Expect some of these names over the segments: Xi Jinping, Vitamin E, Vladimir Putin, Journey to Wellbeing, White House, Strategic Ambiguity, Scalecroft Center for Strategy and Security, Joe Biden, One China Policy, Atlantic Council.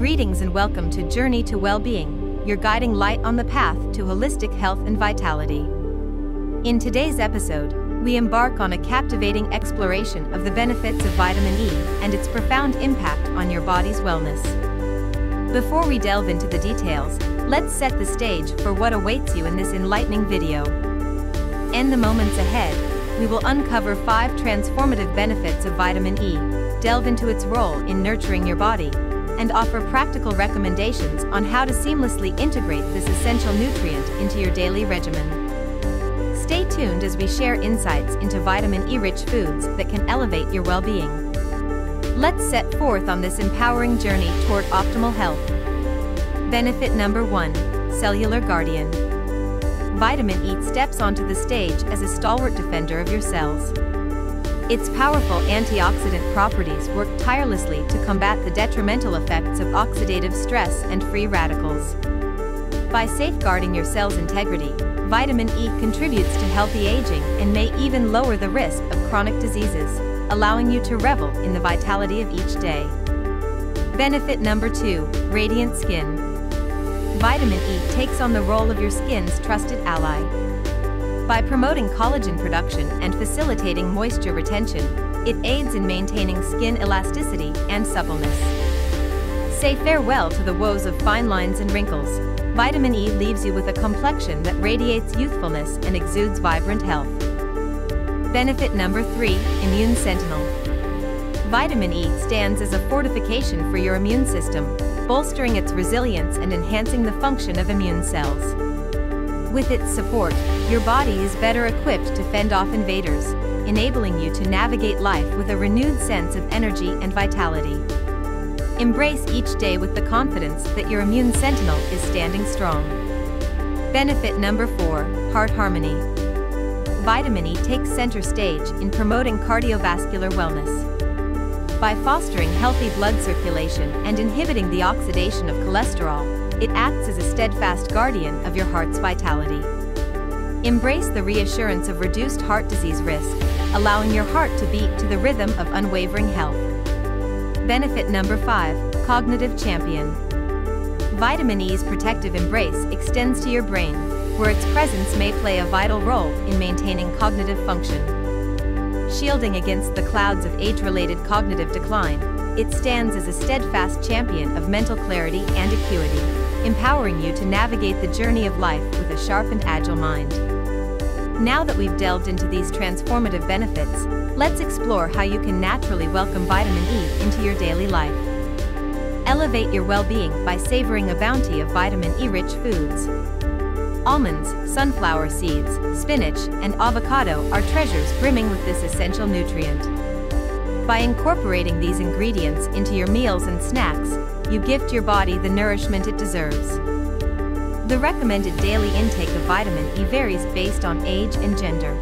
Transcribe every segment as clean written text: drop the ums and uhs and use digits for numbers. Greetings and welcome to Journey to Wellbeing, your guiding light on the path to holistic health and vitality. In today's episode, we embark on a captivating exploration of the benefits of vitamin E and its profound impact on your body's wellness. Before we delve into the details, let's set the stage for what awaits you in this enlightening video. In the moments ahead, we will uncover 5 transformative benefits of vitamin E, delve into its role in nurturing your body, and offer practical recommendations on how to seamlessly integrate this essential nutrient into your daily regimen. Stay tuned as we share insights into vitamin E-rich foods that can elevate your well-being. Let's set forth on this empowering journey toward optimal health. Benefit number 1, Cellular Guardian. Vitamin E steps onto the stage as a stalwart defender of your cells. Its powerful antioxidant properties work tirelessly to combat the detrimental effects of oxidative stress and free radicals. By safeguarding your cell's integrity, vitamin E contributes to healthy aging and may even lower the risk of chronic diseases, allowing you to revel in the vitality of each day. Benefit number 2, Radiant Skin. Vitamin E takes on the role of your skin's trusted ally. By promoting collagen production and facilitating moisture retention, it aids in maintaining skin elasticity and suppleness. Say farewell to the woes of fine lines and wrinkles. Vitamin E leaves you with a complexion that radiates youthfulness and exudes vibrant health. Benefit number 3, Immune Sentinel. Vitamin E stands as a fortification for your immune system, bolstering its resilience and enhancing the function of immune cells. With its support, your body is better equipped to fend off invaders, enabling you to navigate life with a renewed sense of energy and vitality. Embrace each day with the confidence that your immune sentinel is standing strong. Benefit number 4, Heart Harmony. Vitamin E takes center stage in promoting cardiovascular wellness. By fostering healthy blood circulation and inhibiting the oxidation of cholesterol, it acts as a steadfast guardian of your heart's vitality. Embrace the reassurance of reduced heart disease risk, allowing your heart to beat to the rhythm of unwavering health. Benefit number 5, Cognitive Champion. Vitamin E's protective embrace extends to your brain, where its presence may play a vital role in maintaining cognitive function. Shielding against the clouds of age-related cognitive decline, it stands as a steadfast champion of mental clarity and acuity, empowering you to navigate the journey of life with a sharp and agile mind. Now that we've delved into these transformative benefits, let's explore how you can naturally welcome vitamin E into your daily life. Elevate your well-being by savoring a bounty of vitamin E-rich foods. Almonds, sunflower seeds, spinach, and avocado are treasures brimming with this essential nutrient. By incorporating these ingredients into your meals and snacks, you gift your body the nourishment it deserves. The recommended daily intake of vitamin E varies based on age and gender.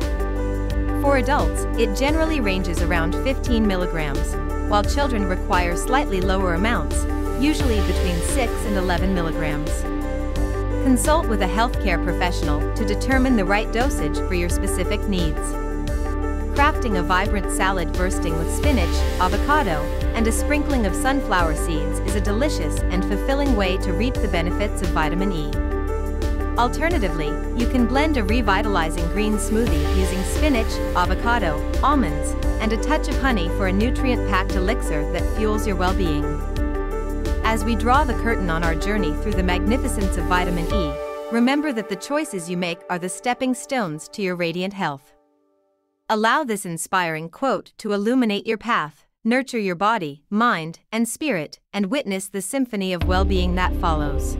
For adults, it generally ranges around 15 milligrams, while children require slightly lower amounts, usually between 6 and 11 milligrams. Consult with a healthcare professional to determine the right dosage for your specific needs. Crafting a vibrant salad bursting with spinach, avocado, and a sprinkling of sunflower seeds is a delicious and fulfilling way to reap the benefits of vitamin E. Alternatively, you can blend a revitalizing green smoothie using spinach, avocado, almonds, and a touch of honey for a nutrient-packed elixir that fuels your well-being. As we draw the curtain on our journey through the magnificence of vitamin E, remember that the choices you make are the stepping stones to your radiant health. Allow this inspiring quote to illuminate your path, nurture your body, mind, and spirit, and witness the symphony of well-being that follows.